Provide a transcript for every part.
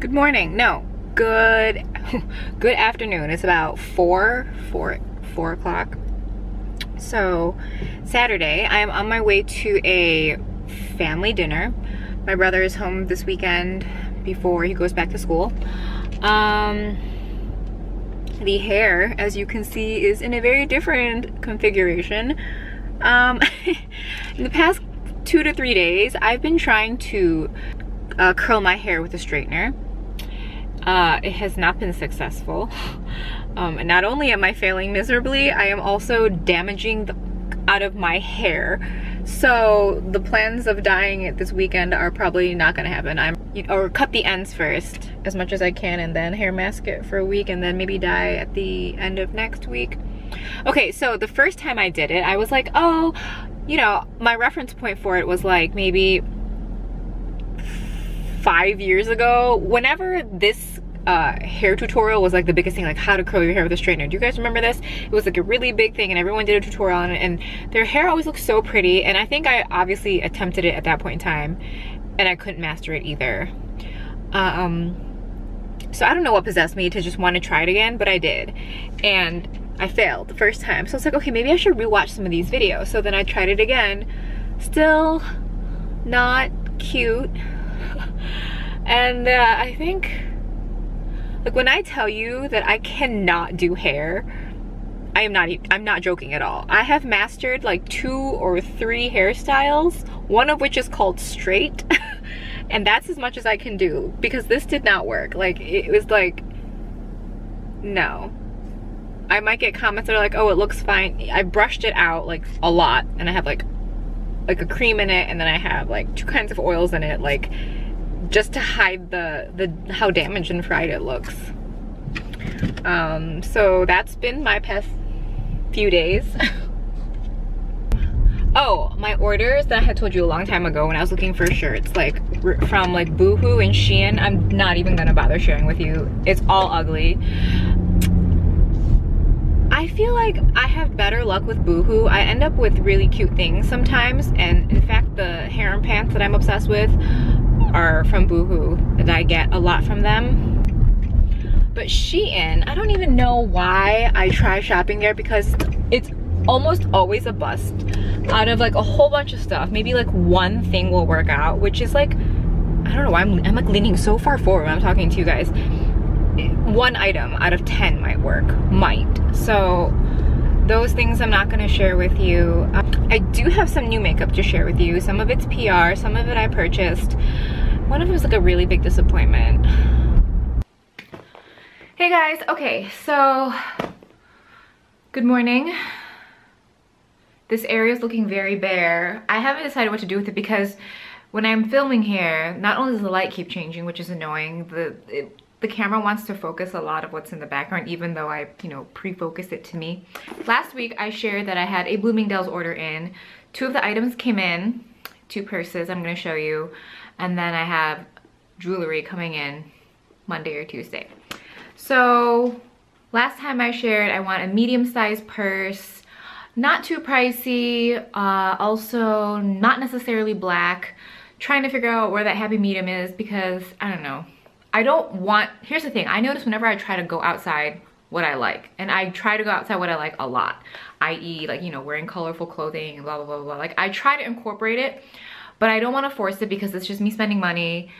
Good morning. No, good afternoon. It's about 4 o'clock. So Saturday, I am on my way to a family dinner. My brother is home this weekend before he goes back to school. The hair, as you can see, is in a very different configuration. In the past 2 to 3 days, I've been trying to curl my hair with a straightener. It has not been successful. And not only am I failing miserably, I am also damaging the out of my hair. So the plans of dyeing it this weekend are probably not gonna happen. Or cut the ends first as much as I can and then hair mask it for a week and then maybe dye at the end of next week. Okay, so the first time I did it, I was like, oh, you know, my reference point for it was like maybe 5 years ago, whenever this hair tutorial was like the biggest thing, like how to curl your hair with a straightener. Do you guys remember this? It was like a really big thing and everyone did a tutorial on it and their hair always looked so pretty, and I think I obviously attempted it at that point in time and I couldn't master it either. So I don't know what possessed me to just want to try it again, but I did. And I failed the first time. So it's like, okay, maybe I should rewatch some of these videos. So then I tried it again. Still not cute. And I think, like, when I tell you that I cannot do hair, I'm not joking at all. I have mastered like 2 or 3 hairstyles, one of which is called straight, and that's as much as I can do because this did not work. Like, it was like, no. I might get comments that are like, oh, it looks fine. I brushed it out like a lot, and I have like a cream in it, and then I have like 2 kinds of oils in it, like, just to hide the how damaged and fried it looks. So that's been my past few days. Oh, my orders that I had told you a long time ago when I was looking for shirts, like from like Boohoo and Shein, I'm not even gonna bother sharing with you. It's all ugly. I feel like I have better luck with Boohoo. I end up with really cute things sometimes, and in fact the harem pants that I'm obsessed with are from Boohoo, and I get a lot from them. But Shein, I don't even know why I try shopping there because it's almost always a bust. Out of like a whole bunch of stuff, maybe like one thing will work out, which is like, I don't know why I'm like leaning so far forward when I'm talking to you guys. One item out of 10 might work, so those things I'm not gonna share with you. I do have some new makeup to share with you. Some of it's PR, some of it I purchased. One of it was like a really big disappointment. Hey guys, okay, so good morning. This area is looking very bare. I haven't decided what to do with it because when I'm filming here, not only does the light keep changing, which is annoying, the camera wants to focus a lot of what's in the background, even though I, you know, pre-focused it to me. Last week, I shared that I had a Bloomingdale's order in. 2 of the items came in, 2 purses I'm gonna show you, and then I have jewelry coming in Monday or Tuesday. So last time I shared, I want a medium-sized purse, not too pricey, also not necessarily black. Trying to figure out where that happy medium is because, I don't know. I don't want, here's the thing, I notice whenever I try to go outside what I like, and I try to go outside what I like a lot, i.e. like, you know, wearing colorful clothing and blah, blah, blah, blah. Like, I try to incorporate it, but I don't want to force it because it's just me spending money,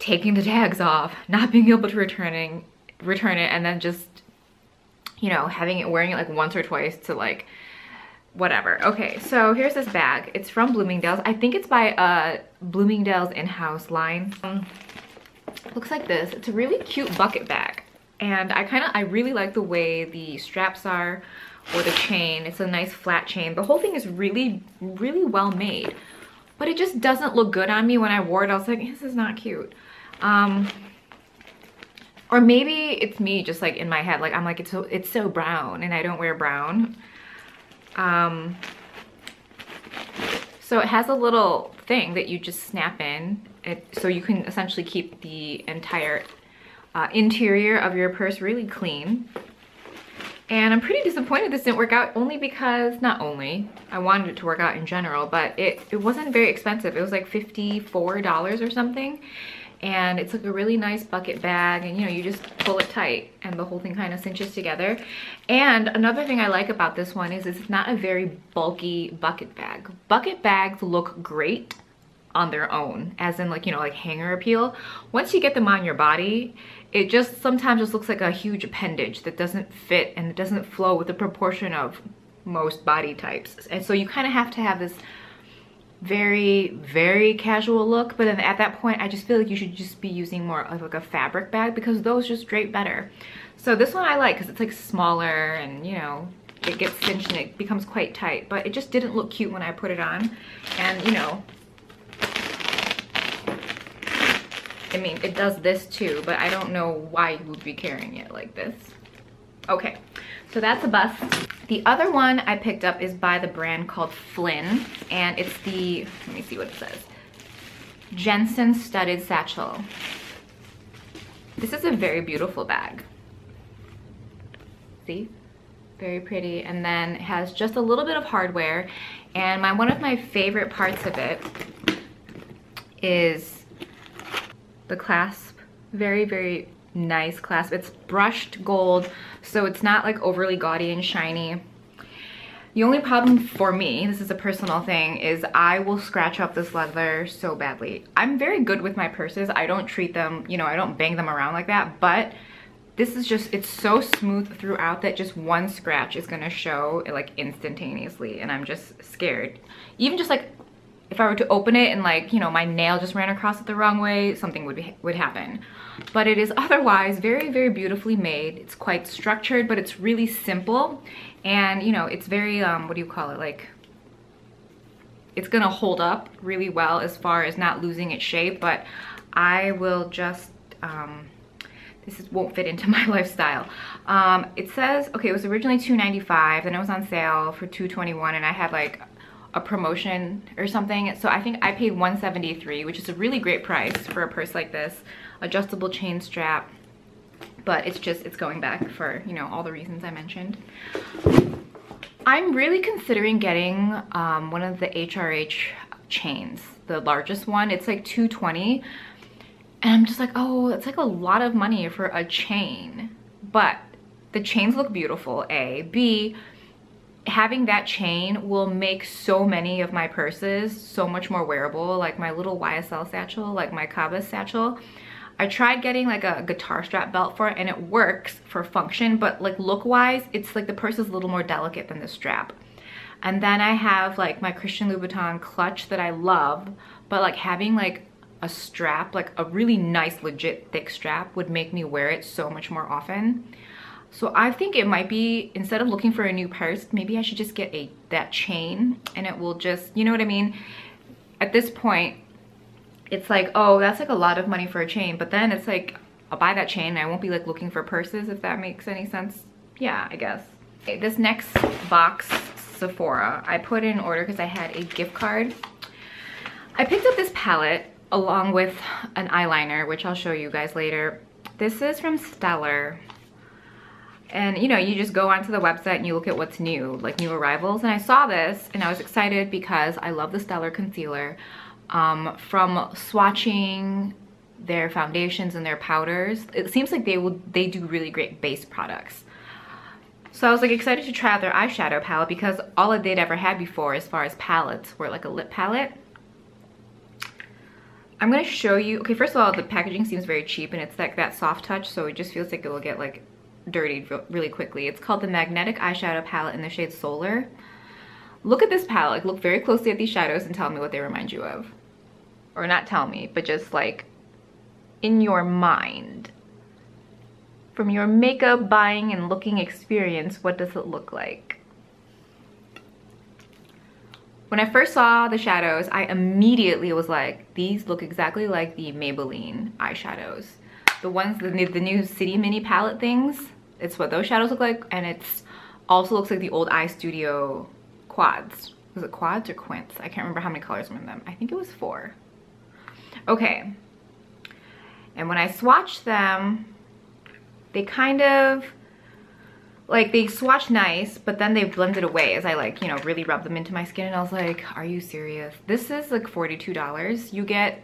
taking the tags off, not being able to return it, and then just, you know, wearing it like once or twice to like, whatever. Okay, so here's this bag. It's from Bloomingdale's. I think it's by Bloomingdale's in-house line. Looks like this. It's a really cute bucket bag, and I really like the way the straps are, or the chain. It's a nice flat chain. The whole thing is really, really well made, but it just doesn't look good on me. When I wore it, I was like, this is not cute. Or maybe it's me just like in my head, like I'm like, it's so brown, and I don't wear brown. So it has a little thing that you just snap in, so you can essentially keep the entire interior of your purse really clean. And I'm pretty disappointed this didn't work out, only because, not only, I wanted it to work out in general, but it wasn't very expensive. It was like $54 or something. and it's like a really nice bucket bag, and you know, you just pull it tight and the whole thing kind of cinches together. And another thing I like about this one is it's not a very bulky bucket bag. Bucket bags look great on their own, as in, like, you know, like hanger appeal. Once you get them on your body, it just sometimes just looks like a huge appendage that doesn't fit and it doesn't flow with the proportion of most body types. And so you kind of have to have this very casual look, but then at that point I just feel like you should just be using more of like a fabric bag, because those just drape better. So this one I like because it's like smaller and, you know, it gets cinched and it becomes quite tight, but it just didn't look cute when I put it on. And, you know, I mean, it does this too, but I don't know why you would be carrying it like this. Okay, so that's a bust. The other one I picked up is by the brand called Flynn, and it's the, let me see what it says, Jensen Studded Satchel. This is a very beautiful bag. See? Very pretty, and then it has just a little bit of hardware, and one of my favorite parts of it is the clasp. Very nice clasp. It's brushed gold, so it's not like overly gaudy and shiny. The only problem for me, this is a personal thing, is I will scratch up this leather so badly. I'm very good with my purses. I don't treat them, you know, I don't bang them around like that, but this is just, it's so smooth throughout that just one scratch is gonna show, like, instantaneously, and I'm just scared. Even just like if I were to open it and, like, you know, my nail just ran across it the wrong way, something would happen. But it is otherwise very beautifully made. It's quite structured, but it's really simple, and, you know, it's very what do you call it, like, it's gonna hold up really well as far as not losing its shape. But I will just this won't fit into my lifestyle. It says, okay, it was originally $2.95, then it was on sale for $2.21, and I had like a promotion or something, so I think I paid $173, which is a really great price for a purse like this. Adjustable chain strap, but it's just, it's going back for, you know, all the reasons I mentioned. I'm really considering getting one of the HRH chains, the largest one. It's like $220, and I'm just like, oh, it's like a lot of money for a chain. But the chains look beautiful. B, having that chain will make so many of my purses so much more wearable, like my little YSL satchel, like my Cabas satchel. I tried getting like a guitar strap belt for it, and it works for function, but like look-wise, it's like the purse is a little more delicate than the strap. And then I have like my Christian Louboutin clutch that I love, but like having like a strap, like a really nice, legit thick strap would make me wear it so much more often. So I think it might be, instead of looking for a new purse, maybe I should just get that chain, and it will just, you know what I mean? At this point, it's like, oh, that's like a lot of money for a chain, but then it's like, I'll buy that chain and I won't be like looking for purses, if that makes any sense. Yeah, I guess. Okay, this next box, Sephora, I put in order because I had a gift card. I picked up this palette along with an eyeliner, which I'll show you guys later. This is from Stellar. And, you know, you just go onto the website and you look at what's new, like new arrivals. And I saw this and I was excited because I love the Stellar concealer. From swatching their foundations and their powders, it seems like they do really great base products. So I was like excited to try out their eyeshadow palette, because all I did ever had before as far as palettes were like a lip palette. I'm going to show you. Okay, first of all, the packaging seems very cheap, and it's like that soft touch, so it just feels like it will get like dirtied really quickly. It's called the Magnetic Eyeshadow Palette in the shade Solar. Look at this palette. Look very closely at these shadows and tell me what they remind you of. Or not tell me, but just like in your mind. From your makeup buying and looking experience, what does it look like? When I first saw the shadows, I immediately was like, these look exactly like the Maybelline eyeshadows. The ones, the new City Mini palette things, it's what those shadows look like, and it's also looks like the old iStudio quads. Was it quads or quints? I can't remember how many colors were in them. I think it was 4. Okay. And when I swatched them, they kind of, like, they swatched nice, but then they blended away as I, like, you know, really rubbed them into my skin, and I was like, are you serious? This is like $42. You get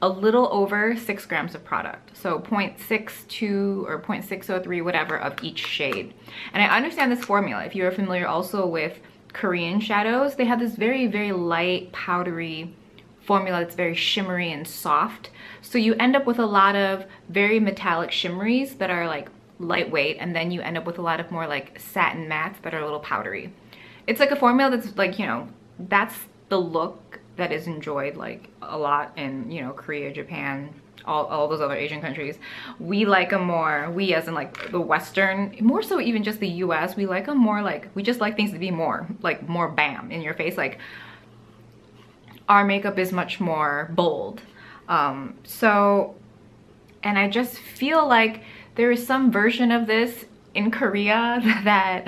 a little over 6 grams of product, so 0.62 or 0.603 whatever of each shade. And I understand this formula if you're familiar also with Korean shadows. They have this very light powdery formula that's very shimmery and soft, so you end up with a lot of very metallic shimmeries that are like lightweight, and then you end up with a lot of more like satin mattes that are a little powdery. It's like a formula that's like, you know, that's the look that is enjoyed like a lot in, you know, Korea, Japan, all those other Asian countries. We like a more, we as in like the Western, more so even just the US, we like a more like, we just like things to be more like more bam in your face. Like our makeup is much more bold. And I just feel like there is some version of this in Korea that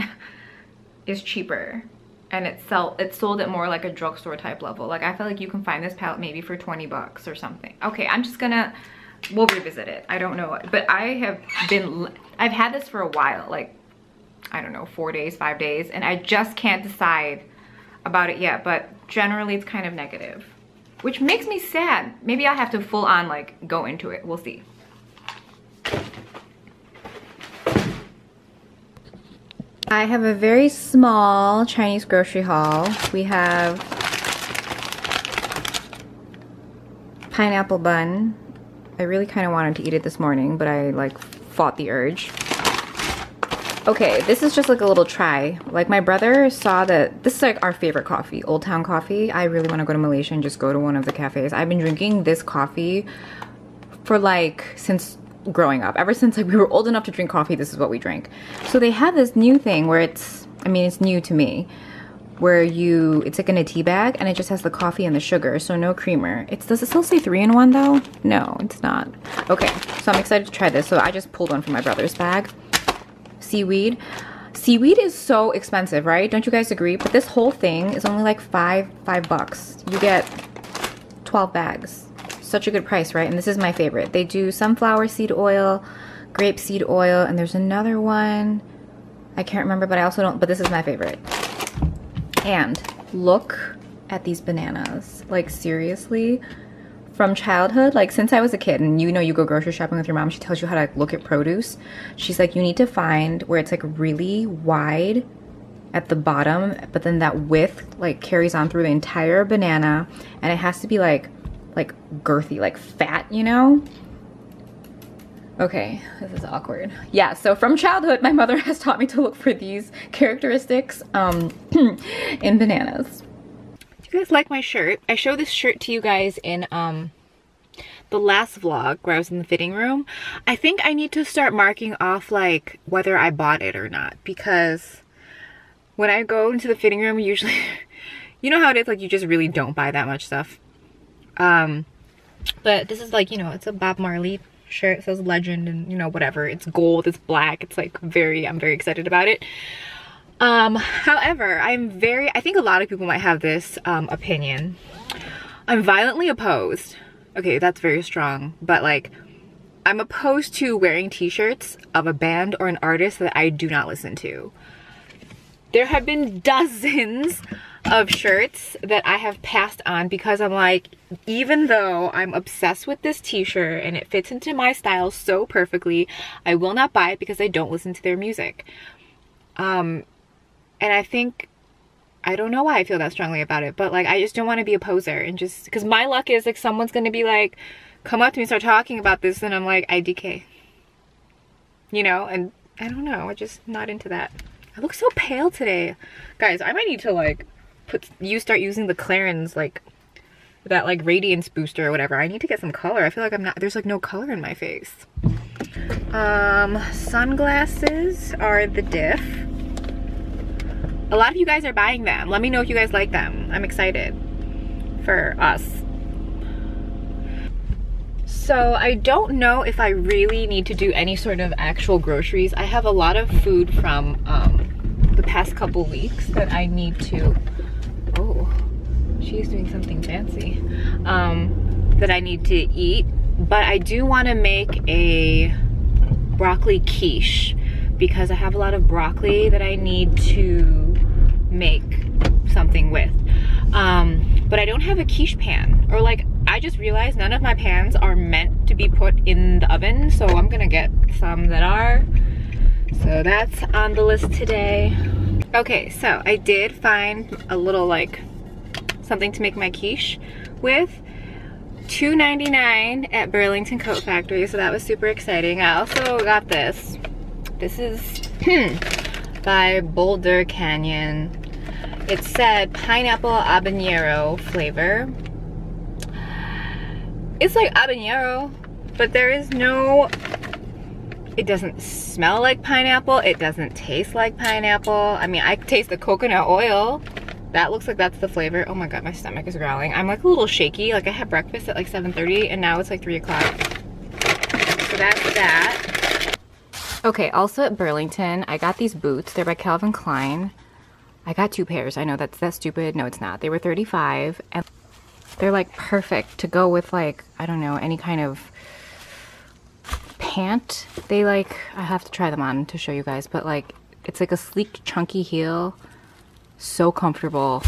is cheaper, and it's sold at more like a drugstore type level. Like I feel like you can find this palette maybe for 20 bucks or something. Okay, I'm just gonna, we'll revisit it. I don't know, but I've had this for a while, like I don't know, 4 days, 5 days, and I just can't decide about it yet, but generally it's kind of negative, which makes me sad. Maybe I have to full on like go into it. We'll see. I have a very small Chinese grocery haul. We have pineapple bun. I really kind of wanted to eat it this morning, but I like fought the urge. Okay, this is just like a little try. Like my brother saw that this is like our favorite coffee, Old Town Coffee. I really want to go to Malaysia and just go to one of the cafes. I've been drinking this coffee for like since growing up. Ever since like we were old enough to drink coffee, this is what we drank. So they have this new thing where it's, I mean it's new to me, where you, it's like in a tea bag and it just has the coffee and the sugar, so no creamer. It's, does it still say 3-in-1 though? No, it's not. Okay, so I'm excited to try this. So I just pulled one from my brother's bag. Seaweed is so expensive, right? Don't you guys agree? But this whole thing is only like $5. You get 12 bags. Such a good price, right? And this is my favorite. They do sunflower seed oil, grape seed oil, and there's another one I can't remember, but I also don't, but this is my favorite. And look at these bananas. Like seriously, from childhood, like since I was a kid, and you know, you go grocery shopping with your mom, she tells you how to like look at produce. She's like, you need to find where it's like really wide at the bottom, but then that width like carries on through the entire banana, and it has to be like girthy, like fat, you know? Okay, this is awkward. Yeah, so from childhood, my mother has taught me to look for these characteristics in bananas. You guys like my shirt? I showed this shirt to you guys in the last vlog where I was in the fitting room. I think I need to start marking off like whether I bought it or not, because when I go into the fitting room, usually you know how it is, like you just really don't buy that much stuff. But this is like, you know, it's a Bob Marley shirt. It says legend and, you know, whatever. It's gold, it's black, it's like very, I'm very excited about it. However, I think a lot of people might have this, opinion. I'm violently opposed. Okay, that's very strong, but like, I'm opposed to wearing t-shirts of a band or an artist that I do not listen to. There have been dozens of shirts that I have passed on because I'm like, even though I'm obsessed with this t-shirt and it fits into my style so perfectly, I will not buy it because I don't listen to their music. And I think, I don't know why I feel that strongly about it, but like, I just don't want to be a poser and just, cause my luck is like, someone's going to be like, come up to me and start talking about this. And I'm like, IDK, you know, and I don't know. I'm just not into that. I look so pale today. Guys, I might need to like start using the Clarins, like that like radiance booster or whatever. I need to get some color. I feel like I'm not, there's like no color in my face. Sunglasses are the diff. A lot of you guys are buying them. Let me know if you guys like them. I'm excited for us. So I don't know if I really need to do any sort of actual groceries. I have a lot of food from the past couple weeks that I need to, oh, she's doing something fancy, that I need to eat. But I do want to make a broccoli quiche because I have a lot of broccoli that I need to make something with. But I don't have a quiche pan, or like I just realized none of my pans are meant to be put in the oven, so I'm gonna get some that are. So that's on the list today. Okay, so I did find a little like something to make my quiche with. $2.99 at Burlington Coat Factory, so that was super exciting. I also got this. This is by Boulder Canyon. It said pineapple habanero flavor. It's like habanero, but there is no, it doesn't smell like pineapple, it doesn't taste like pineapple. I mean, I taste the coconut oil. That looks like that's the flavor. Oh my god, my stomach is growling. I'm like a little shaky. Like I had breakfast at like 7:30 and now it's like 3 o'clock. So that's that. Okay, also at Burlington, I got these boots. They're by Calvin Klein. I got two pairs. I know that's stupid. No, it's not. They were $35 and they're like perfect to go with like, I don't know, any kind of pant. They like, I have to try them on to show you guys, but like, it's like a sleek, chunky heel. So comfortable.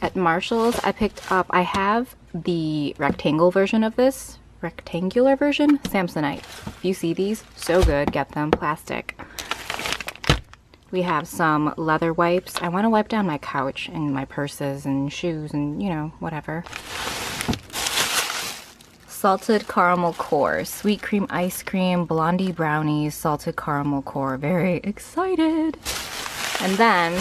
At Marshall's, I picked up, I have the rectangular version, Samsonite. If you see these, so good, get them, plastic. We have some leather wipes. I want to wipe down my couch and my purses and shoes and, you know, whatever. Salted caramel core, sweet cream ice cream, blondie brownies, salted caramel core. Very excited. And then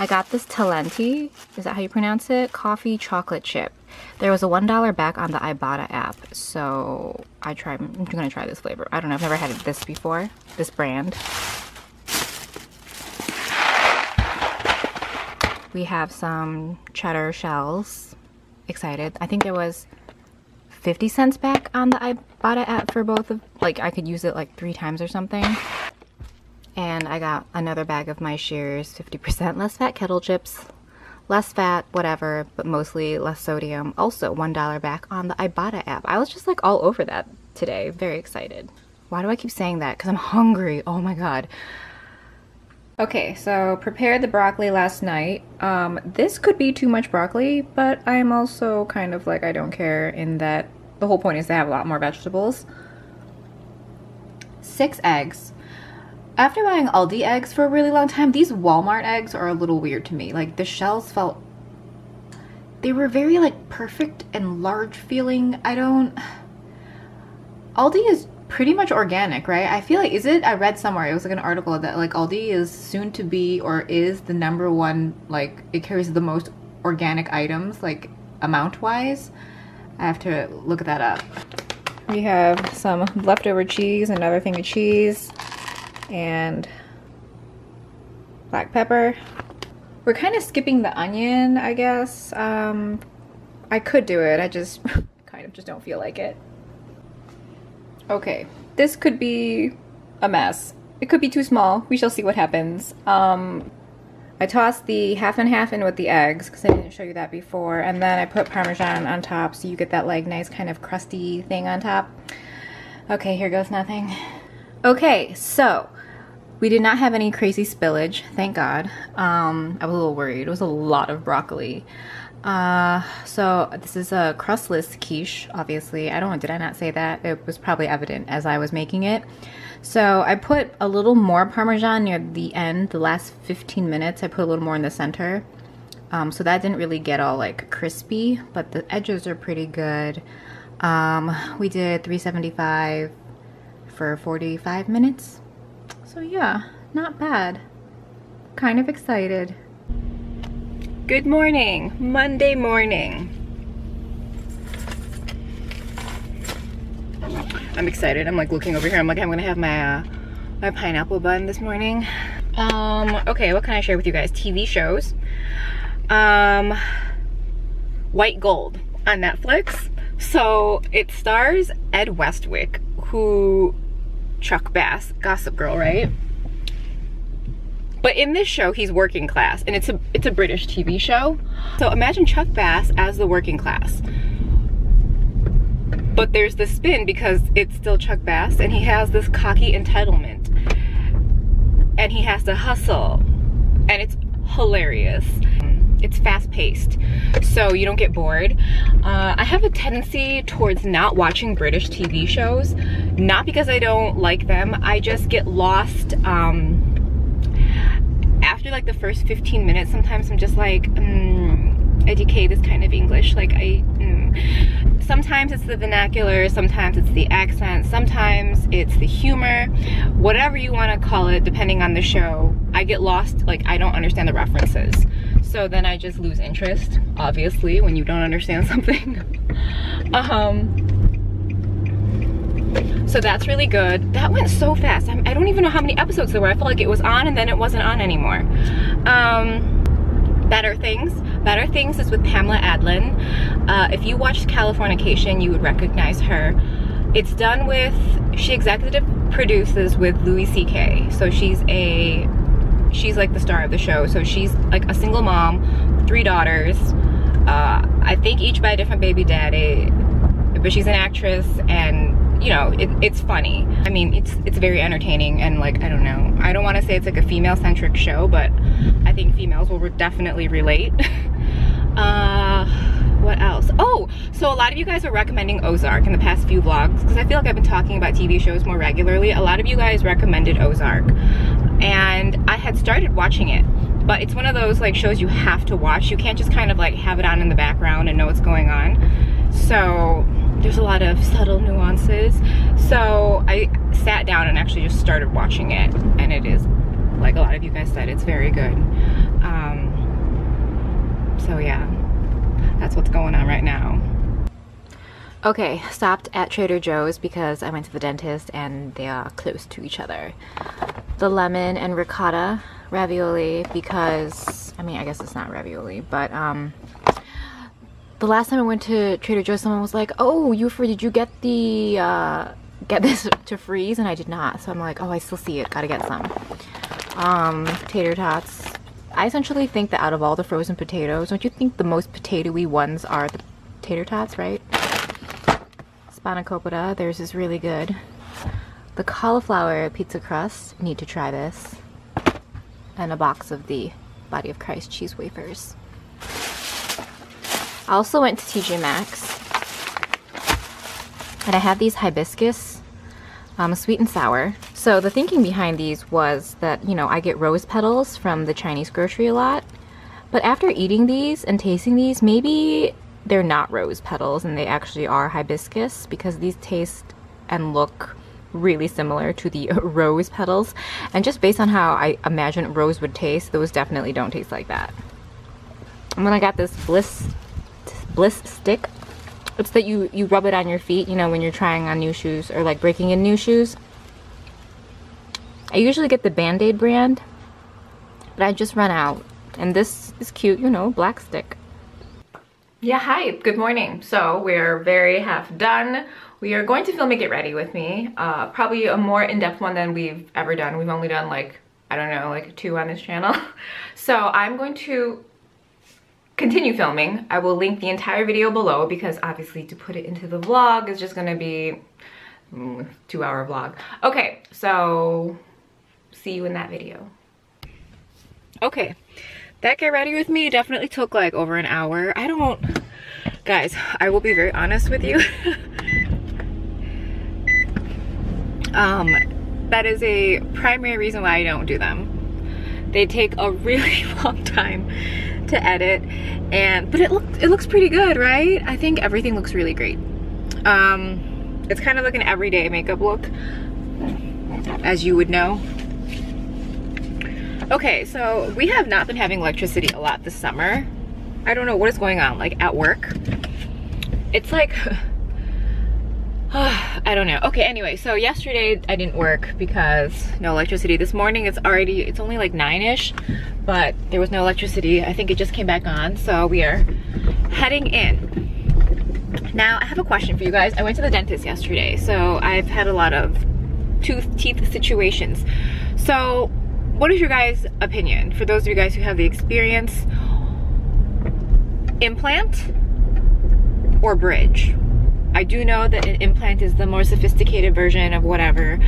I got this Talenti, is that how you pronounce it? Coffee chocolate chip. There was a $1 back on the Ibotta app, so I'm gonna try this flavor. I don't know, I've never had this before, this brand. We have some cheddar shells, excited. I think there was 50 cents back on the Ibotta app for both of, like I could use it like 3 times or something. And I got another bag of my Shears, 50% less fat kettle chips, less fat, whatever, but mostly less sodium. Also $1 back on the Ibotta app. I was just like all over that today, very excited. Why do I keep saying that? Because I'm hungry, oh my god. Okay, so prepared the broccoli last night. This could be too much broccoli, but I'm also kind of like I don't care in that the whole point is to have a lot more vegetables. 6 eggs. After buying Aldi eggs for a really long time, these Walmart eggs are a little weird to me. Like the shells felt, they were very like perfect and large feeling. I don't, Aldi is pretty much organic, right? I feel like, is it, I read somewhere, it was like an article that like Aldi is soon to be or is the #1, like it carries the most organic items, like amount wise. I have to look that up. We have some leftover cheese, another thing of cheese. And black pepper. We're kind of skipping the onion, I guess. I could do it, I just kind of just don't feel like it. Okay, this could be a mess. It could be too small, we shall see what happens. I tossed the half and half in with the eggs because I didn't show you that before, and then I put Parmesan on top so you get that like nice kind of crusty thing on top. Okay, here goes nothing. Okay, so we did not have any crazy spillage, thank god. I was a little worried, it was a lot of broccoli. So this is a crustless quiche, obviously. I don't know, did I not say that? It was probably evident as I was making it. So I put a little more Parmesan near the end, the last 15 minutes, I put a little more in the center. So that didn't really get all like crispy, but the edges are pretty good. We did 375. For 45 minutes. So yeah, not bad. Kind of excited. Good morning, Monday morning. I'm excited, I'm like looking over here, I'm like I'm gonna have my pineapple bun this morning. Okay, what can I share with you guys? TV shows. White Gold on Netflix. So it stars Ed Westwick, who Chuck Bass, Gossip Girl, right? But in this show, he's working class, and it's a British TV show. So imagine Chuck Bass as the working class. But there's the spin because it's still Chuck Bass, and he has this cocky entitlement. And he has to hustle, and it's hilarious. it's fast-paced, so you don't get bored. I have a tendency towards not watching British TV shows, not because I don't like them. I just get lost after like the first 15 minutes. Sometimes I'm just like, I decay this kind of English. Like sometimes it's the vernacular, sometimes it's the accent, sometimes it's the humor, whatever you want to call it, depending on the show. I get lost, like I don't understand the references. So then I just lose interest, obviously, when you don't understand something. So that's really good. That went so fast. I don't even know how many episodes there were. I felt like it was on and then it wasn't on anymore. Better Things. Better Things is with Pamela Adlon. If you watched Californication, you would recognize her. It's done with, she executive produces with Louis C.K. So she's like the star of the show. So she's like a single mom, 3 daughters, I think each by a different baby daddy, but she's an actress, and you know, it's funny. I mean, it's very entertaining, and like, I don't know. I don't want to say it's like a female-centric show, but I think females will definitely relate. What else? Oh, so a lot of you guys are recommending Ozark in the past few vlogs, because I feel like I've been talking about TV shows more regularly. A lot of you guys recommended Ozark, and I had started watching it, but it's one of those like shows you have to watch. You can't just kind of like have it on in the background and know what's going on. So there's a lot of subtle nuances. So I sat down and actually just started watching it, and it is, like a lot of you guys said, it's very good. So yeah, that's what's going on right now. Okay, stopped at Trader Joe's because I went to the dentist and they are close to each other. The lemon and ricotta ravioli, because, I mean, I guess it's not ravioli, but the last time I went to Trader Joe's, someone was like, oh, did you get the get this to freeze? And I did not. So I'm like, oh, I still see it, gotta get some. Tater tots. I essentially think that out of all the frozen potatoes, don't you think the most potatoey ones are the tater tots, right? Spanakopita, theirs is really good. The cauliflower pizza crust, need to try this. And a box of the Body of Christ cheese wafers. I also went to TJ Maxx, and I had these hibiscus, sweet and sour. So the thinking behind these was that, you know, I get rose petals from the Chinese grocery a lot, but after eating these and tasting these, maybe they're not rose petals and they actually are hibiscus, because these taste and look really similar to the rose petals. And just based on how I imagine rose would taste, those definitely don't taste like that. And then I got this Bliss stick. It's that you rub it on your feet, you know, when you're trying on new shoes or like breaking in new shoes. I usually get the Band-Aid brand, but I just run out, and this is cute, you know, black stick. Yeah, hi, good morning. So we're very half done. We are going to film a get ready with me, probably a more in-depth one than we've ever done. We've only done like, I don't know, like 2 on this channel. So I'm going to continue filming. I will link the entire video below, because obviously to put it into the vlog is just gonna be a 2-hour vlog. Okay, so see you in that video. Okay, that get ready with me definitely took like over an hour. Guys, I will be very honest with you. That is a primary reason why I don't do them. They take a really long time to edit, but it looks pretty good, right? I think everything looks really great. It's kind of like an everyday makeup look, as you would know. Okay, so we have not been having electricity a lot this summer. I don't know what is going on, like at work. It's like, I don't know. Okay, anyway, so yesterday I didn't work because no electricity. This morning it's only like 9-ish, but there was no electricity. I think it just came back on, so we are heading in. Now, I have a question for you guys. I went to the dentist yesterday, so I've had a lot of teeth situations. So what is your guys' opinion? For those of you guys who have the experience, implant or bridge? I do know that an implant is the more sophisticated version of whatever,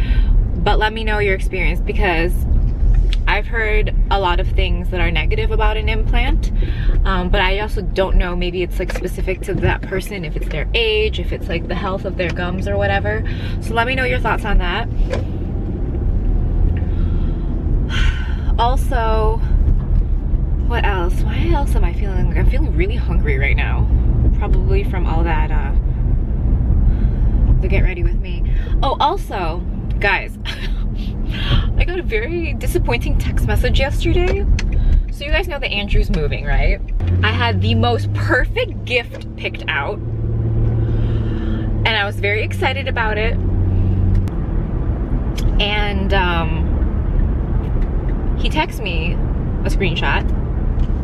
but let me know your experience, because I've heard a lot of things that are negative about an implant, but I also don't know, maybe it's like specific to that person, if it's their age, if it's like the health of their gums or whatever. So let me know your thoughts on that. Also, what else? Why else am I feeling like I'm feeling really hungry right now? Probably from all that the get ready with me. Oh, also, guys, I got a very disappointing text message yesterday. So you guys know that Andrew's moving, right? I had the most perfect gift picked out, and I was very excited about it. And he texts me a screenshot,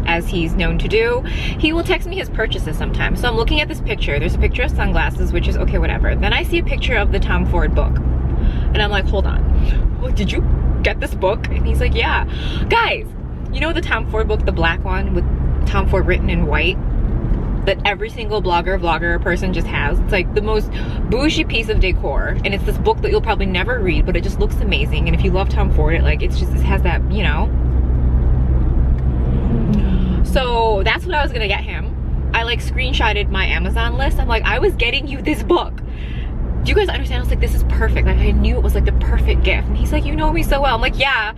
as he's known to do. He will text me his purchases sometimes. So I'm looking at this picture. There's a picture of sunglasses, which is okay, whatever. Then I see a picture of the Tom Ford book. And I'm like, hold on, well, did you get this book? And he's like, yeah. Guys, you know the Tom Ford book, the black one with Tom Ford written in white, that every single vlogger person just has? It's like the most bougie piece of decor. And it's this book that you'll probably never read, but it just looks amazing. And if you love Tom Ford, it like, it's just, it has that, you know. So that's what I was gonna get him. I like screenshotted my Amazon list. I'm like, I was getting you this book. Do you guys understand? I was like, this is perfect. Like, I knew it was like the perfect gift. And he's like, you know me so well. I'm like, yeah,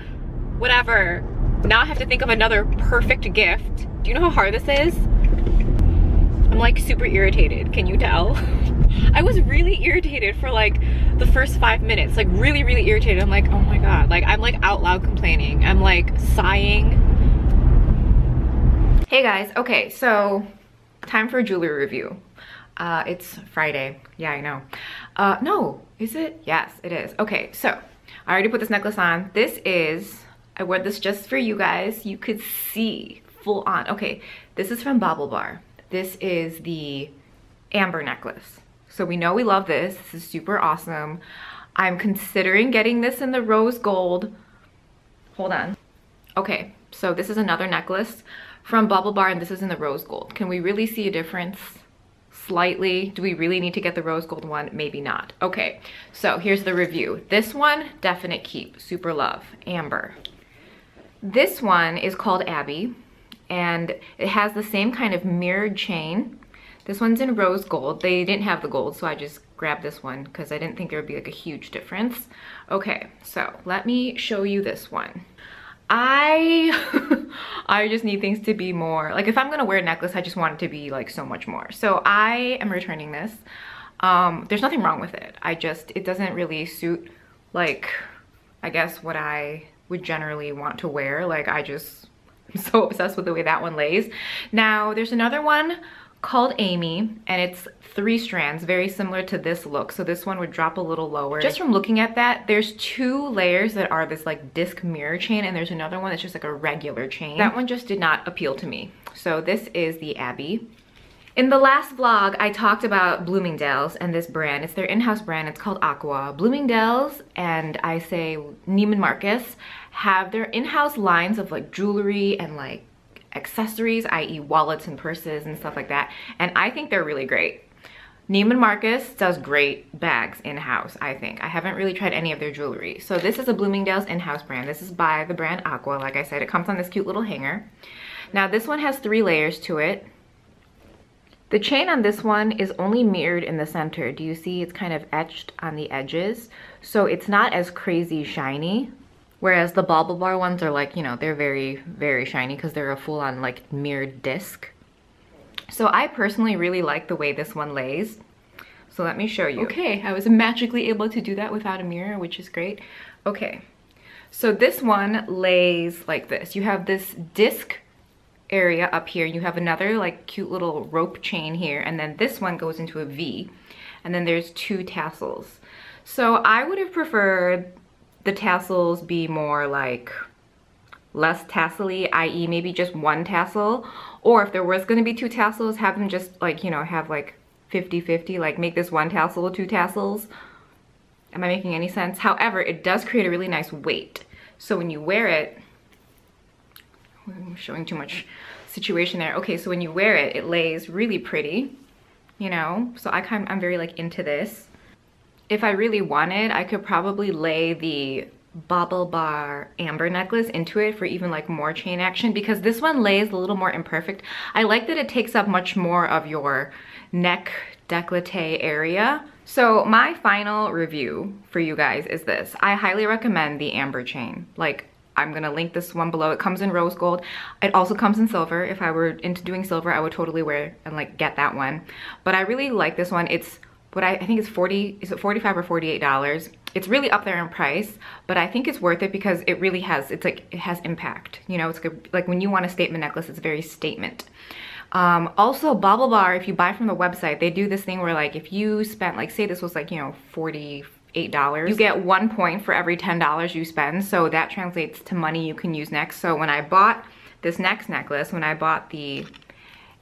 whatever. Now I have to think of another perfect gift. Do you know how hard this is? I'm like super irritated. Can you tell? I was really irritated for like the first 5 minutes. Like really, really irritated. I'm like, oh my God. Like I'm like out loud complaining. I'm like sighing. Hey guys, okay, so time for a jewelry review. It's Friday, yeah, I know. No, is it? Yes, it is. Okay, so I already put this necklace on. This is, I wore this just for you guys. You could see full on. Okay, this is from BaubleBar. This is the amber necklace. So we know we love this. This is super awesome. I'm considering getting this in the rose gold. Hold on. Okay, so this is another necklace from BaubleBar, and this is in the rose gold. Can we really see a difference? Slightly. Do we really need to get the rose gold one? Maybe not. Okay, so here's the review. This one, definite keep, super love, amber. This one is called Abby, and it has the same kind of mirrored chain. This one's in rose gold. They didn't have the gold, so I just grabbed this one because I didn't think there would be like a huge difference. Okay, so let me show you this one. I just need things to be more, like if I'm gonna wear a necklace, I just want it to be like so much more. So I am returning this. There's nothing wrong with it. I just, it doesn't really suit like, I guess what I would generally want to wear. Like I just, I'm so obsessed with the way that one lays. Now there's another one called Amy, and it's 3 strands, very similar to this look. So this one would drop a little lower. Just from looking at that, there's 2 layers that are this like disc mirror chain, and there's another one that's just like a regular chain. That one just did not appeal to me. So this is the Abby. In the last vlog, I talked about Bloomingdale's and this brand. It's their in-house brand. It's called Aqua. Bloomingdale's, and I say Neiman Marcus, have their in-house lines of like jewelry and like accessories, i.e. wallets and purses and stuff like that, and I think they're really great. Neiman Marcus does great bags in-house, I think. I haven't really tried any of their jewelry. So this is a Bloomingdale's in-house brand. This is by the brand Aqua. Like I said, it comes on this cute little hanger. Now this one has 3 layers to it. The chain on this one is only mirrored in the center. Do you see it's kind of etched on the edges? So it's not as crazy shiny. Whereas the BaubleBar ones are like, you know, they're very, very shiny because they're a full-on like mirrored disc. So I personally really like the way this one lays. So let me show you. Okay, I was magically able to do that without a mirror, which is great. Okay, so this one lays like this. You have this disc area up here. You have another like cute little rope chain here. And then this one goes into a V. And then there's 2 tassels. So I would have preferred the tassels be more like less tassel-y, i.e. maybe just 1 tassel, or if there was going to be 2 tassels, have them just like, you know, have like 50-50, like make this 1 tassel 2 tassels. Am I making any sense? However, it does create a really nice weight. So when you wear it, I'm showing too much situation there. Okay, so when you wear it, it lays really pretty, you know, so I'm very like into this. If I really wanted, I could probably lay the BaubleBar amber necklace into it for even like more chain action, because this one lays a little more imperfect. I like that it takes up much more of your neck décolleté area. So my final review for you guys is this. I highly recommend the amber chain. Like, I'm gonna link this one below. It comes in rose gold. It also comes in silver. If I were into doing silver, I would totally wear and like get that one. But I really like this one. It's what I think it's $45 or $48. It's really up there in price, but I think it's worth it because it really has, it's like, it has impact. You know, it's good. Like when you want a statement necklace, it's very statement. Also BaubleBar, if you buy from the website, they do this thing where like if you spent like, say this was like, you know, $48, you get 1 point for every $10 you spend. So that translates to money you can use next. So when I bought this next necklace, when I bought the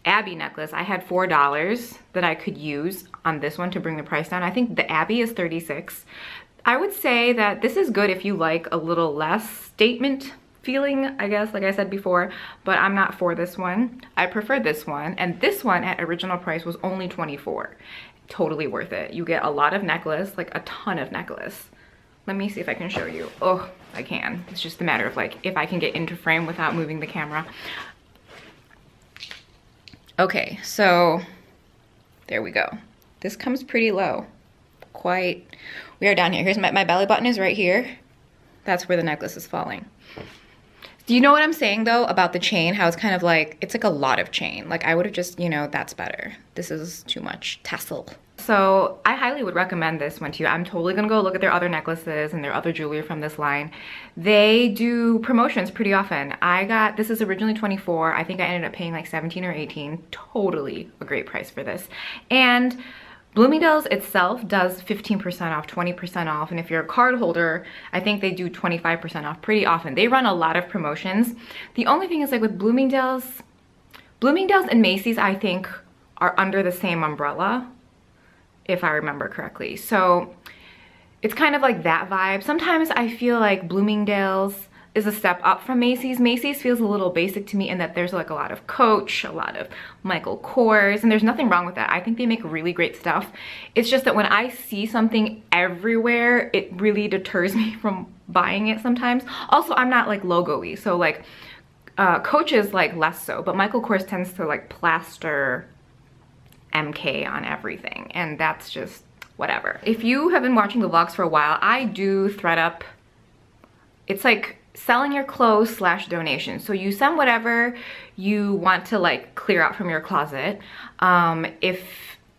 Abby necklace, I had $4 that I could use on this one to bring the price down. I think the Abby is $36. I would say that this is good if you like a little less statement feeling, I guess, like I said before, but I'm not for this one. I prefer this one, and this one at original price was only $24. Totally worth it. You get a lot of necklace, like a ton of necklace. Let me see if I can show you. Oh, I can. It's just a matter of like if I can get into frame without moving the camera. Okay, so there we go. This comes pretty low. Quite, we are down here. Here's my belly button is right here. That's where the necklace is falling. Do you know what I'm saying though about the chain? How it's kind of like, it's like a lot of chain. Like I would have just, you know, that's better. This is too much tassel. So I highly would recommend this one to you. I'm totally gonna go look at their other necklaces and their other jewelry from this line. They do promotions pretty often. I got, this is originally $24. I think I ended up paying like $17 or $18. Totally a great price for this. And Bloomingdale's itself does 15% off, 20% off, and if you're a card holder, I think they do 25% off pretty often. They run a lot of promotions. The only thing is like with Bloomingdale's and Macy's, I think, are under the same umbrella, if I remember correctly. So it's kind of like that vibe. Sometimes I feel like Bloomingdale's is a step up from Macy's. Macy's feels a little basic to me in that there's like a lot of Coach, a lot of Michael Kors, and there's nothing wrong with that. I think they make really great stuff. It's just that when I see something everywhere, it really deters me from buying it sometimes. Also, I'm not like logo-y, so like Coach is like less so, but Michael Kors tends to like plaster MK on everything, and that's just whatever. If you have been watching the vlogs for a while, I do ThredUp. It's like selling your clothes / donation. So you send whatever you want to like clear out from your closet. If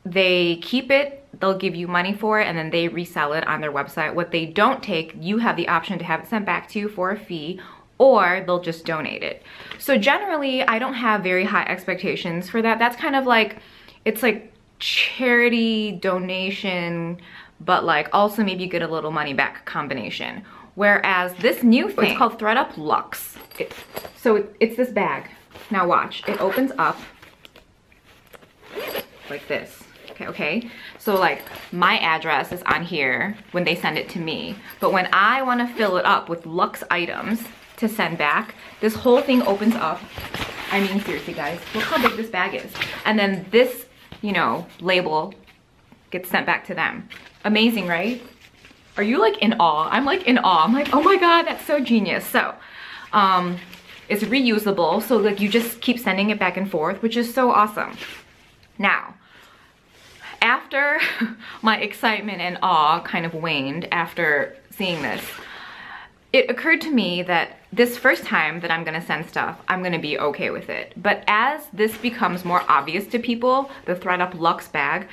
they keep it, they'll give you money for it, and then they resell it on their website. What they don't take, you have the option to have it sent back to you for a fee, or they'll just donate it. So generally, I don't have very high expectations for that. That's kind of like, it's like charity donation, but like also maybe you get a little money back combination. Whereas this new thing, it's called ThredUp Luxe. So it's this bag. Now watch, it opens up like this. Okay, so like my address is on here when they send it to me. But when I wanna fill it up with Luxe items to send back, this whole thing opens up. I mean, seriously guys, look how big this bag is. And then this, you know, label gets sent back to them. Amazing, right? Are you like in awe? I'm like in awe. I'm like, oh my God, that's so genius. So it's reusable. So like you just keep sending it back and forth, which is so awesome. Now, after my excitement and awe kind of waned after seeing this, it occurred to me that this first time that I'm gonna send stuff, I'm gonna be okay with it. But as this becomes more obvious to people, the ThredUp Luxe bag,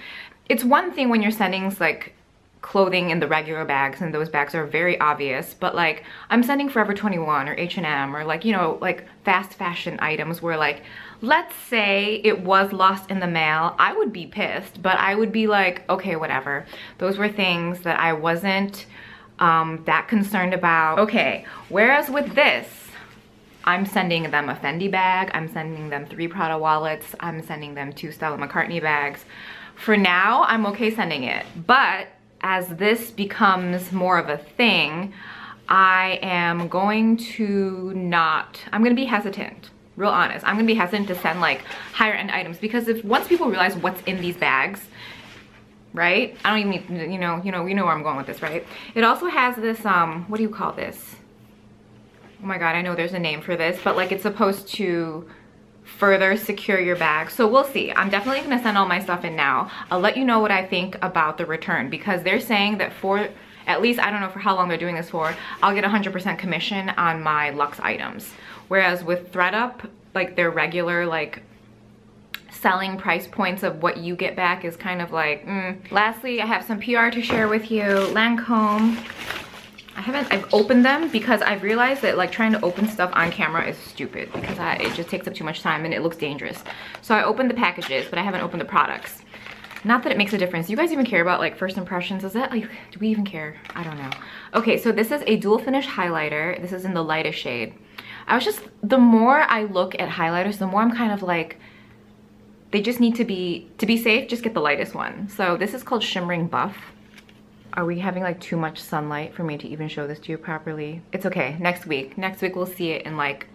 it's one thing when you're sending like clothing in the regular bags, and those bags are very obvious, but like I'm sending Forever 21 or H&M or like, you know, like fast fashion items where like, let's say it was lost in the mail, I would be pissed, but I would be like, okay, whatever. Those were things that I wasn't that concerned about. Okay, whereas with this, I'm sending them a Fendi bag, I'm sending them 3 Prada wallets, I'm sending them 2 Stella McCartney bags. For now, I'm okay sending it, but as this becomes more of a thing, I am going to not, I'm gonna be hesitant, real honest. I'm gonna be hesitant to send like higher end items, because if once people realize what's in these bags, right? I don't even need, you know where I'm going with this, right? It also has this, what do you call this? Oh my God, I know there's a name for this, but like it's supposed to further secure your bag. So we'll see. I'm definitely gonna send all my stuff in now. I'll let you know what I think about the return, because they're saying that for at least, I don't know for how long they're doing this for, I'll get 100% commission on my luxe items. Whereas with ThredUp, like their regular like selling price points of what you get back is kind of like, Lastly, I have some PR to share with you. Lancôme. I've opened them because I've realized that like trying to open stuff on camera is stupid because it just takes up too much time and it looks dangerous. So I opened the packages, but I haven't opened the products. Not that it makes a difference. Do you guys even care about like first impressions? Is that like, do we even care? I don't know. Okay, so this is a dual finish highlighter. This is in the lightest shade. The more I look at highlighters, the more I'm kind of like, they just need to be safe, just get the lightest one. So this is called Shimmering Buff. Are we having like too much sunlight for me to even show this to you properly? It's okay, next week we'll see it in like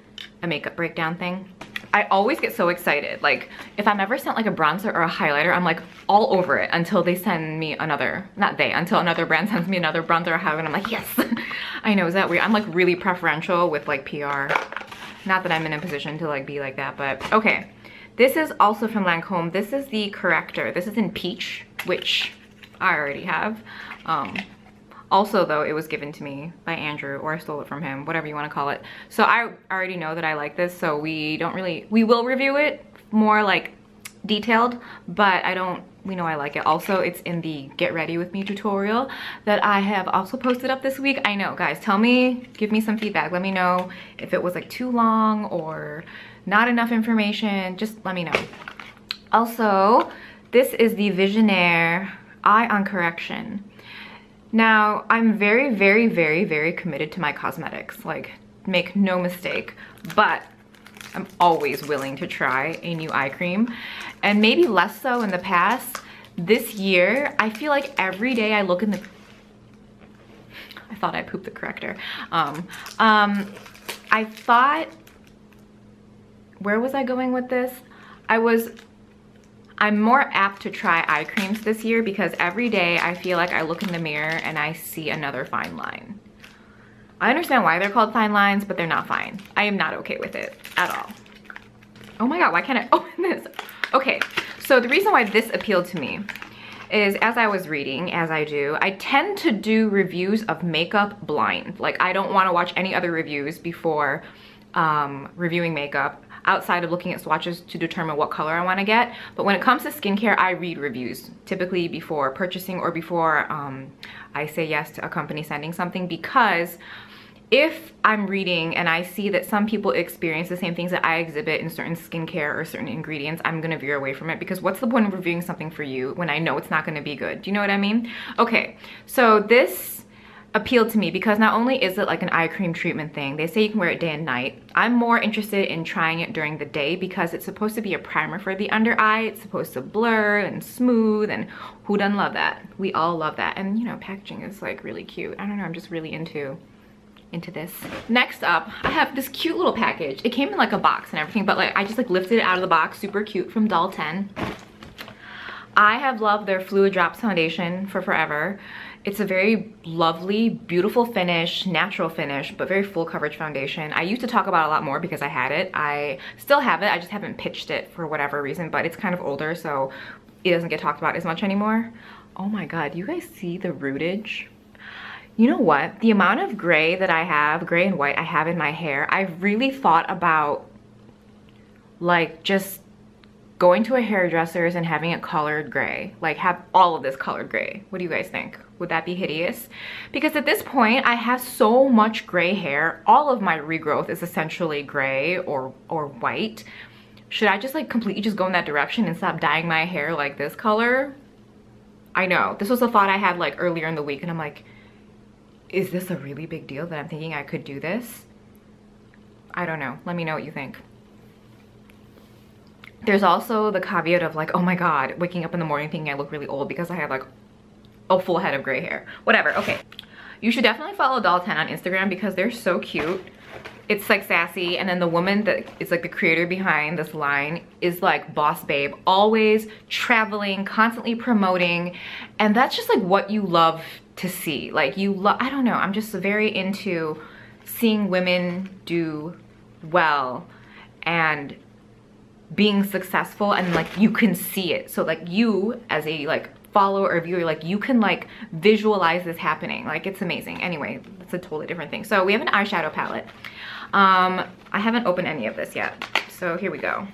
a makeup breakdown thing. I always get so excited. Like if I'm ever sent like a bronzer or a highlighter, I'm like all over it until they send me another, until another brand sends me another bronzer or highlighter and I'm like, yes. I know, is that weird? I'm like really preferential with like PR. Not that I'm in a position to like be like that, but okay. This is also from Lancôme. This is the corrector. This is in peach, which I already have. Also though, it was given to me by Andrew, or I stole it from him, whatever you want to call it. So I already know that I like this, so we will review it more like detailed, but we know I like it. Also, it's in the Get Ready With Me tutorial that I have also posted up this week. I know, guys, tell me, give me some feedback. Let me know if it was like too long or not enough information. Just let me know. Also, this is the Visionnaire Eye on Correction. Now, I'm very, very, very, very committed to my cosmetics. Like, make no mistake, but I'm always willing to try a new eye cream, and maybe less so in the past. This year, I feel like every day I look in the... I thought I pooped the corrector. I thought... Where was I going with this? I'm more apt to try eye creams this year because every day I feel like I look in the mirror and I see another fine line. I understand why they're called fine lines, but they're not fine. I am not okay with it at all. Oh my God, why can't I open this? Okay, so the reason why this appealed to me is, as I was reading, as I do, I tend to do reviews of makeup blind. Like, I don't want to watch any other reviews before reviewing makeup outside of looking at swatches to determine what color I want to get. But when it comes to skincare, I read reviews, typically before purchasing or before I say yes to a company sending something, because if I'm reading and I see that some people experience the same things that I exhibit in certain skincare or certain ingredients, I'm gonna veer away from it, because what's the point of reviewing something for you when I know it's not gonna be good? Do you know what I mean? Okay, so this appealed to me because not only is it like an eye cream treatment thing, they say you can wear it day and night. I'm more interested in trying it during the day because it's supposed to be a primer for the under eye. It's supposed to blur and smooth, and who doesn't love that? We all love that. And you know, packaging is like really cute. I don't know, I'm just really into this. Next up, I have this cute little package. It came in like a box and everything, but like I just like lifted it out of the box, super cute, from Doll 10. I have loved their Fluid Drops foundation for forever. It's a very lovely, beautiful finish, natural finish, but very full coverage foundation. I used to talk about it a lot more because I had it. I still have it, I just haven't pitched it for whatever reason, but it's kind of older, so it doesn't get talked about as much anymore. Oh my God, do you guys see the rootage? You know what? The amount of gray that I have, gray and white I have in my hair, I've really thought about like just going to a hairdresser's and having it colored gray. Like have all of this colored gray. What do you guys think? Would that be hideous? Because at this point, I have so much gray hair. All of my regrowth is essentially gray or white. Should I just like completely just go in that direction and stop dyeing my hair like this color? I know, this was a thought I had like earlier in the week, and I'm like, is this a really big deal that I'm thinking I could do this? I don't know. Let me know what you think. There's also the caveat of like, oh my God, waking up in the morning thinking I look really old because I have like a full head of gray hair. Whatever, okay. You should definitely follow Doll 10 on Instagram because they're so cute. It's like sassy, and then the woman that is like the creator behind this line is like boss babe, always traveling, constantly promoting, and that's just like what you love to see. Like you love, I don't know, I'm just very into seeing women do well and being successful, and like you can see it. So like you as a like follower or viewer, like you can like visualize this happening. Like it's amazing. Anyway, that's a totally different thing. So we have an eyeshadow palette. I haven't opened any of this yet, so here we go.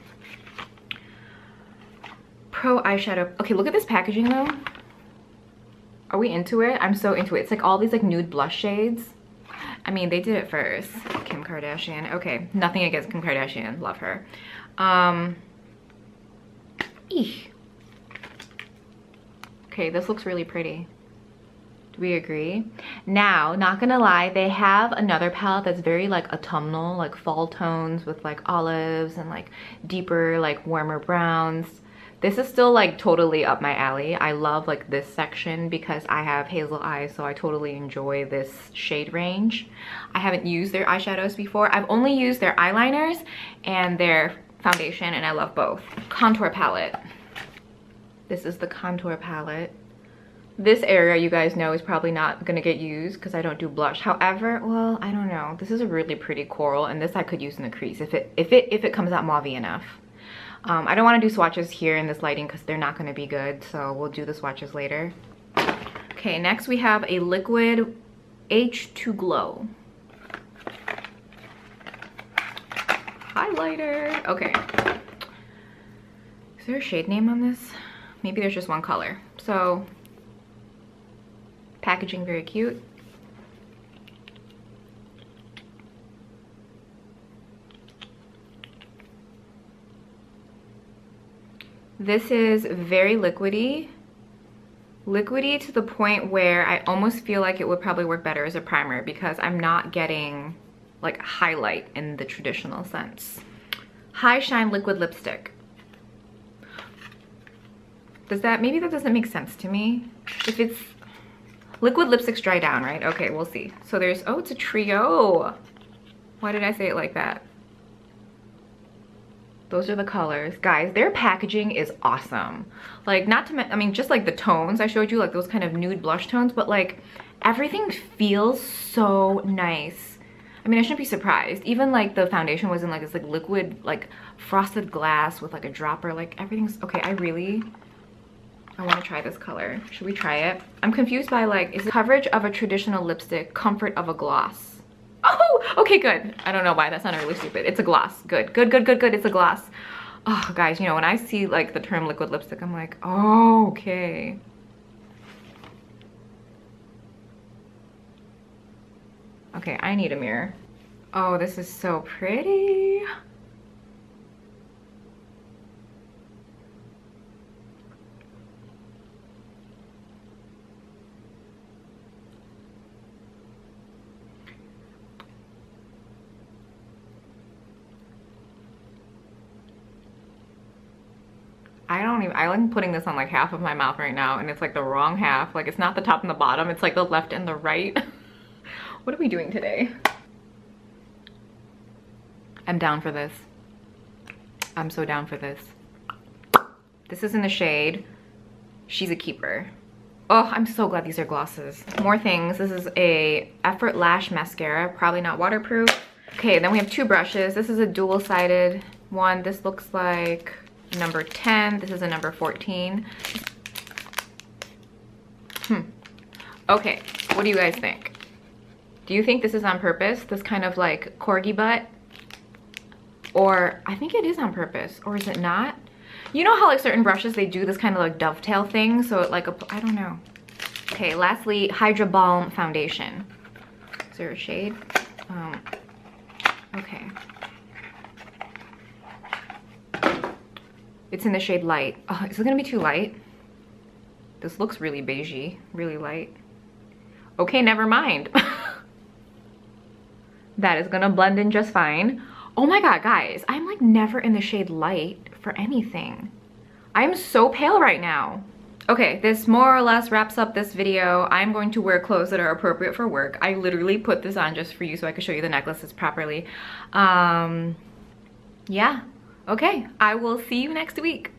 Pro eyeshadow. Okay, look at this packaging though. Are we into it? I'm so into it. It's like all these like nude blush shades. I mean, they did it first. Kim Kardashian. Okay, nothing against Kim Kardashian. Love her. Eek. Okay, this looks really pretty. Do we agree? Now, not gonna lie, they have another palette that's very like autumnal, like fall tones with like olives and like deeper, like warmer browns. This is still like totally up my alley. I love like this section because I have hazel eyes, so I totally enjoy this shade range. I haven't used their eyeshadows before. I've only used their eyeliners and their foundation, and I love both. Contour palette. This is the contour palette. This area, you guys know, is probably not gonna get used because I don't do blush. However, well, I don't know. This is a really pretty coral, and this I could use in the crease if it comes out mauvey enough. I don't want to do swatches here in this lighting because they're not going to be good, so we'll do the swatches later. Okay, next we have a liquid H2 Glow highlighter. Okay, is there a shade name on this? Maybe there's just one color. So packaging very cute. This is very liquidy. Liquidy to the point where I almost feel like it would probably work better as a primer because I'm not getting like highlight in the traditional sense. High Shine Liquid Lipstick. Does that, maybe that doesn't make sense to me. If it's, liquid lipsticks dry down, right? Okay, we'll see. So there's, oh, it's a trio. Why did I say it like that? Those are the colors. Guys, their packaging is awesome. Like, not to mention, I mean, just like the tones I showed you, like those kind of nude blush tones, but like everything feels so nice. I mean, I shouldn't be surprised. Even like the foundation was in like this like liquid, like frosted glass with like a dropper, like everything's, okay, I wanna try this color. Should we try it? I'm confused by like, is it coverage of a traditional lipstick, comfort of a gloss? Oh, okay, good. I don't know why that sounded really stupid. It's a gloss. Good, good, good, good, good. It's a gloss. Oh, guys, you know, when I see like the term liquid lipstick, I'm like, oh, okay. Okay, I need a mirror. Oh, this is so pretty. I don't even, I'm putting this on like half of my mouth right now, and it's like the wrong half. Like it's not the top and the bottom, it's like the left and the right. What are we doing today? I'm down for this. I'm so down for this. This is in the shade She's a Keeper. Oh, I'm so glad these are glosses. More things. This is a Effort Lash Mascara, probably not waterproof. Okay, then we have two brushes. This is a dual-sided one. This looks like number 10. This is a number 14. Okay, what do you guys think? Do you think this is on purpose, this kind of like corgi butt? Or I think it is on purpose, or is it not? You know how like certain brushes, they do this kind of like dovetail thing, so it like I don't know. Okay, lastly, Hydra Balm foundation. Is there a shade? Okay, it's in the shade Light. Oh, is it gonna be too light? This looks really beigey, really light. Okay, never mind. That is gonna blend in just fine. Oh my God, guys, I'm like never in the shade Light for anything. I'm so pale right now. Okay, this more or less wraps up this video. I'm going to wear clothes that are appropriate for work. I literally put this on just for you so I could show you the necklaces properly. Yeah. Okay, I will see you next week.